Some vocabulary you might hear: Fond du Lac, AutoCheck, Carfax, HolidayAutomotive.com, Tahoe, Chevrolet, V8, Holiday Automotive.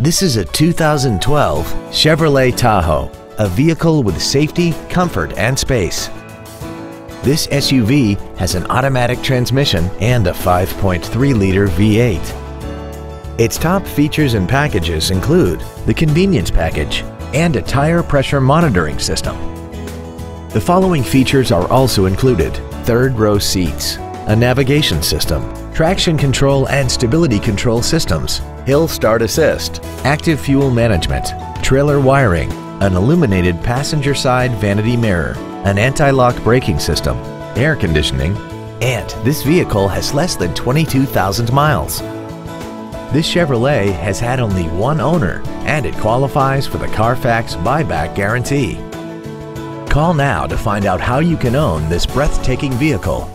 This is a 2012 Chevrolet Tahoe, a vehicle with safety, comfort, and space. This SUV has an automatic transmission and a 5.3-liter V8. Its top features and packages include the convenience package and a tire pressure monitoring system. The following features are also included: third-row seats, a navigation system, traction control and stability control systems, hill start assist, active fuel management, trailer wiring, an illuminated passenger side vanity mirror, an anti-lock braking system, air conditioning, and this vehicle has less than 22,000 miles. This Chevrolet has had only one owner and it qualifies for the Carfax buyback guarantee. Call now to find out how you can own this breathtaking vehicle.